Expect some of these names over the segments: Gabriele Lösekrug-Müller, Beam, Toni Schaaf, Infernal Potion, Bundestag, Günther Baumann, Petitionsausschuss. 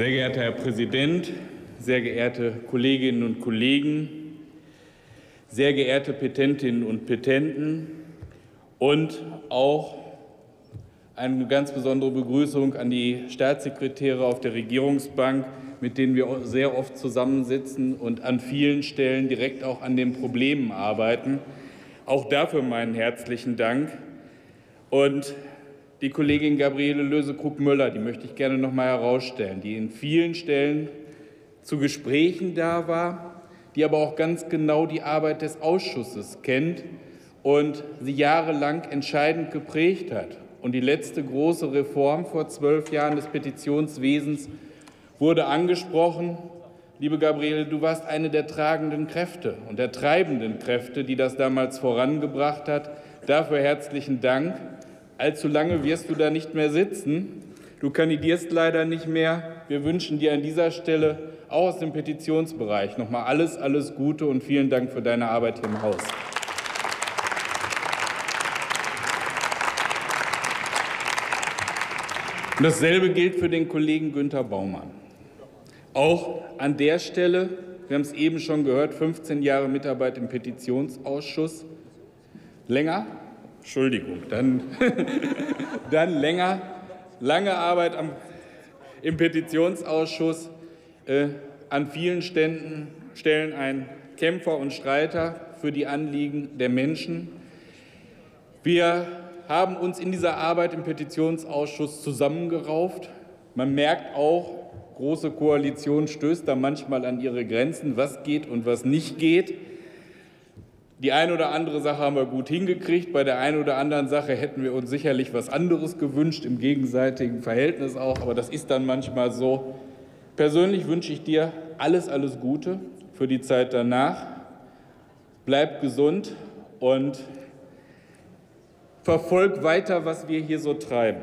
Sehr geehrter Herr Präsident, sehr geehrte Kolleginnen und Kollegen, sehr geehrte Petentinnen und Petenten und auch eine ganz besondere Begrüßung an die Staatssekretäre auf der Regierungsbank, mit denen wir sehr oft zusammensitzen und an vielen Stellen direkt auch an den Problemen arbeiten. Auch dafür meinen herzlichen Dank. Und die Kollegin Gabriele Lösekrug-Müller, die möchte ich gerne noch mal herausstellen, die in vielen Stellen zu Gesprächen da war, die aber auch ganz genau die Arbeit des Ausschusses kennt und sie jahrelang entscheidend geprägt hat. Und die letzte große Reform vor 12 Jahren des Petitionswesens wurde angesprochen. Liebe Gabriele, du warst eine der tragenden Kräfte und der treibenden Kräfte, die das damals vorangebracht hat. Dafür herzlichen Dank. Allzu lange wirst du da nicht mehr sitzen. Du kandidierst leider nicht mehr. Wir wünschen dir an dieser Stelle auch aus dem Petitionsbereich nochmal alles, alles Gute und vielen Dank für deine Arbeit hier im Haus. Und dasselbe gilt für den Kollegen Günther Baumann. Auch an der Stelle, wir haben es eben schon gehört, 15 Jahre Mitarbeit im Petitionsausschuss. Länger? Entschuldigung, dann länger. Lange Arbeit im Petitionsausschuss. An vielen Stellen ein Kämpfer und Streiter für die Anliegen der Menschen. Wir haben uns in dieser Arbeit im Petitionsausschuss zusammengerauft. Man merkt auch, große Koalition stößt da manchmal an ihre Grenzen, was geht und was nicht geht. Die eine oder andere Sache haben wir gut hingekriegt. Bei der einen oder anderen Sache hätten wir uns sicherlich was anderes gewünscht, im gegenseitigen Verhältnis auch. Aber das ist dann manchmal so. Persönlich wünsche ich dir alles, alles Gute für die Zeit danach. Bleib gesund und verfolg weiter, was wir hier so treiben.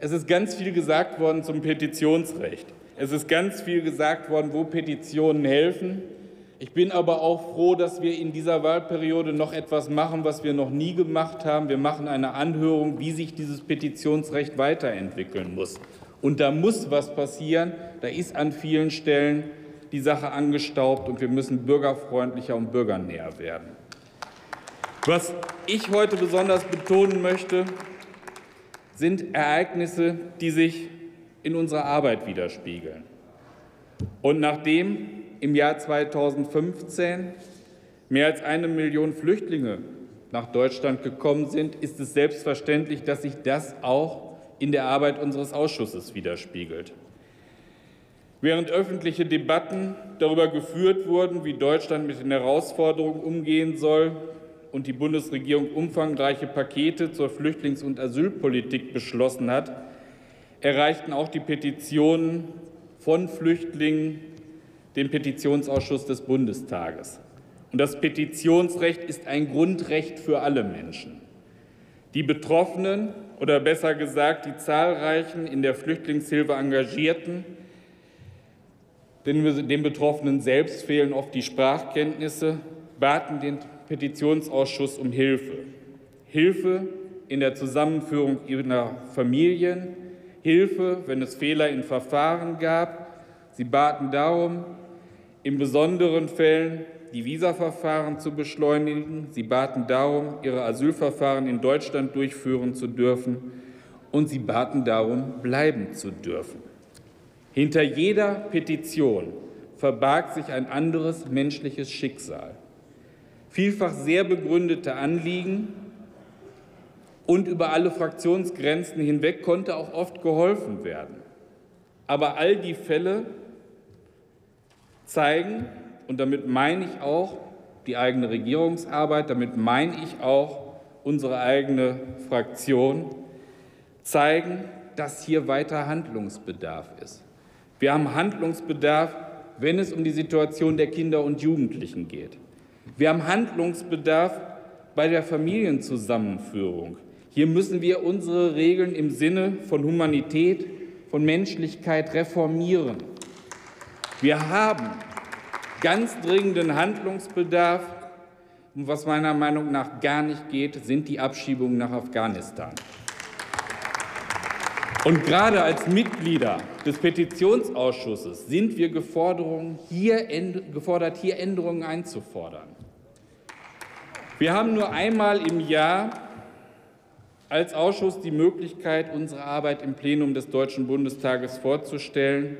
Es ist ganz viel gesagt worden zum Petitionsrecht. Es ist ganz viel gesagt worden, wo Petitionen helfen. Ich bin aber auch froh, dass wir in dieser Wahlperiode noch etwas machen, was wir noch nie gemacht haben. Wir machen eine Anhörung, wie sich dieses Petitionsrecht weiterentwickeln muss. Und da muss was passieren. Da ist an vielen Stellen die Sache angestaubt und wir müssen bürgerfreundlicher und bürgernäher werden. Was ich heute besonders betonen möchte, sind Ereignisse, die sich in unserer Arbeit widerspiegeln. Und nachdem im Jahr 2015 mehr als 1 Million Flüchtlinge nach Deutschland gekommen sind, ist es selbstverständlich, dass sich das auch in der Arbeit unseres Ausschusses widerspiegelt. Während öffentliche Debatten darüber geführt wurden, wie Deutschland mit den Herausforderungen umgehen soll, und die Bundesregierung umfangreiche Pakete zur Flüchtlings- und Asylpolitik beschlossen hat, erreichten auch die Petitionen von Flüchtlingen den Petitionsausschuss des Bundestages. Und das Petitionsrecht ist ein Grundrecht für alle Menschen. Die Betroffenen oder besser gesagt die zahlreichen in der Flüchtlingshilfe Engagierten, denn den Betroffenen selbst fehlen oft die Sprachkenntnisse, baten den Petitionsausschuss um Hilfe. Hilfe in der Zusammenführung ihrer Familien, Hilfe, wenn es Fehler in Verfahren gab. Sie baten darum, in besonderen Fällen die Visaverfahren zu beschleunigen. Sie baten darum, ihre Asylverfahren in Deutschland durchführen zu dürfen. Und sie baten darum, bleiben zu dürfen. Hinter jeder Petition verbarg sich ein anderes menschliches Schicksal. Vielfach sehr begründete Anliegen und über alle Fraktionsgrenzen hinweg konnte auch oft geholfen werden. Aber all die Fälle zeigen, und damit meine ich auch die eigene Regierungsarbeit, damit meine ich auch unsere eigene Fraktion, zeigen, dass hier weiter Handlungsbedarf ist. Wir haben Handlungsbedarf, wenn es um die Situation der Kinder und Jugendlichen geht. Wir haben Handlungsbedarf bei der Familienzusammenführung. Hier müssen wir unsere Regeln im Sinne von Humanität, von Menschlichkeit reformieren. Wir haben ganz dringenden Handlungsbedarf. Und was meiner Meinung nach gar nicht geht, sind die Abschiebungen nach Afghanistan. Und gerade als Mitglieder des Petitionsausschusses sind wir gefordert, hier Änderungen einzufordern. Wir haben nur einmal im Jahr als Ausschuss die Möglichkeit, unsere Arbeit im Plenum des Deutschen Bundestages vorzustellen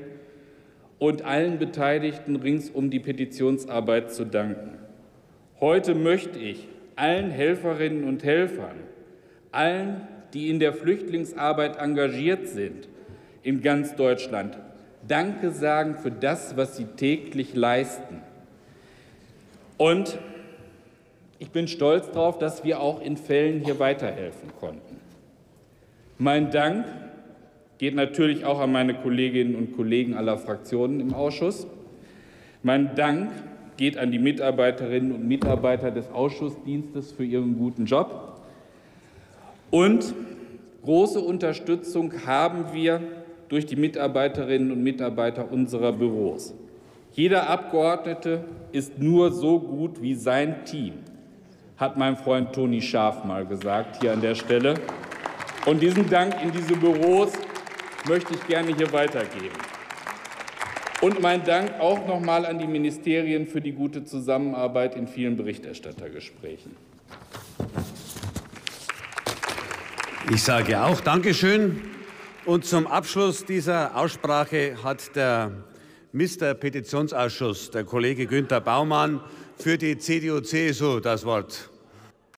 und allen Beteiligten rings um die Petitionsarbeit zu danken. Heute möchte ich allen Helferinnen und Helfern, allen, die in der Flüchtlingsarbeit engagiert sind, in ganz Deutschland, Danke sagen für das, was sie täglich leisten. Und ich bin stolz darauf, dass wir auch in Fällen hier weiterhelfen konnten. Mein Dank geht natürlich auch an meine Kolleginnen und Kollegen aller Fraktionen im Ausschuss. Mein Dank geht an die Mitarbeiterinnen und Mitarbeiter des Ausschussdienstes für ihren guten Job. Und große Unterstützung haben wir durch die Mitarbeiterinnen und Mitarbeiter unserer Büros. Jeder Abgeordnete ist nur so gut wie sein Team, hat mein Freund Toni Schaaf mal gesagt, hier an der Stelle. Und diesen Dank in diese Büros möchte ich gerne hier weitergeben. Und mein Dank auch nochmal an die Ministerien für die gute Zusammenarbeit in vielen Berichterstattergesprächen. Ich sage auch Dankeschön. Und zum Abschluss dieser Aussprache hat der Mr. Petitionsausschuss, der Kollege Günther Baumann, für die CDU-CSU das Wort.